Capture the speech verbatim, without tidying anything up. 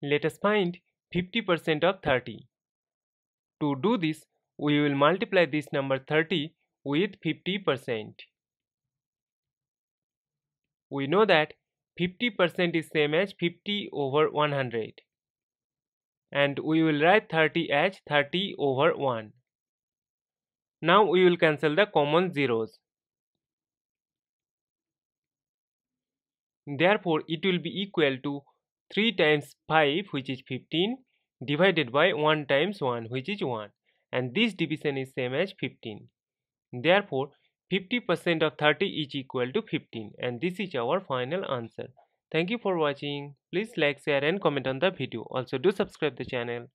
Let us find fifty percent of thirty. To do this, we will multiply this number thirty with fifty percent. We know that fifty percent is same as fifty over one hundred. And we will write thirty as thirty over one. Now we will cancel the common zeros. Therefore, it will be equal to three times five, which is fifteen, divided by one times one, which is one. And this division is same as fifteen. Therefore, fifty percent of thirty is equal to fifteen. And this is our final answer. Thank you for watching. Please like, share and comment on the video. Also do subscribe the channel.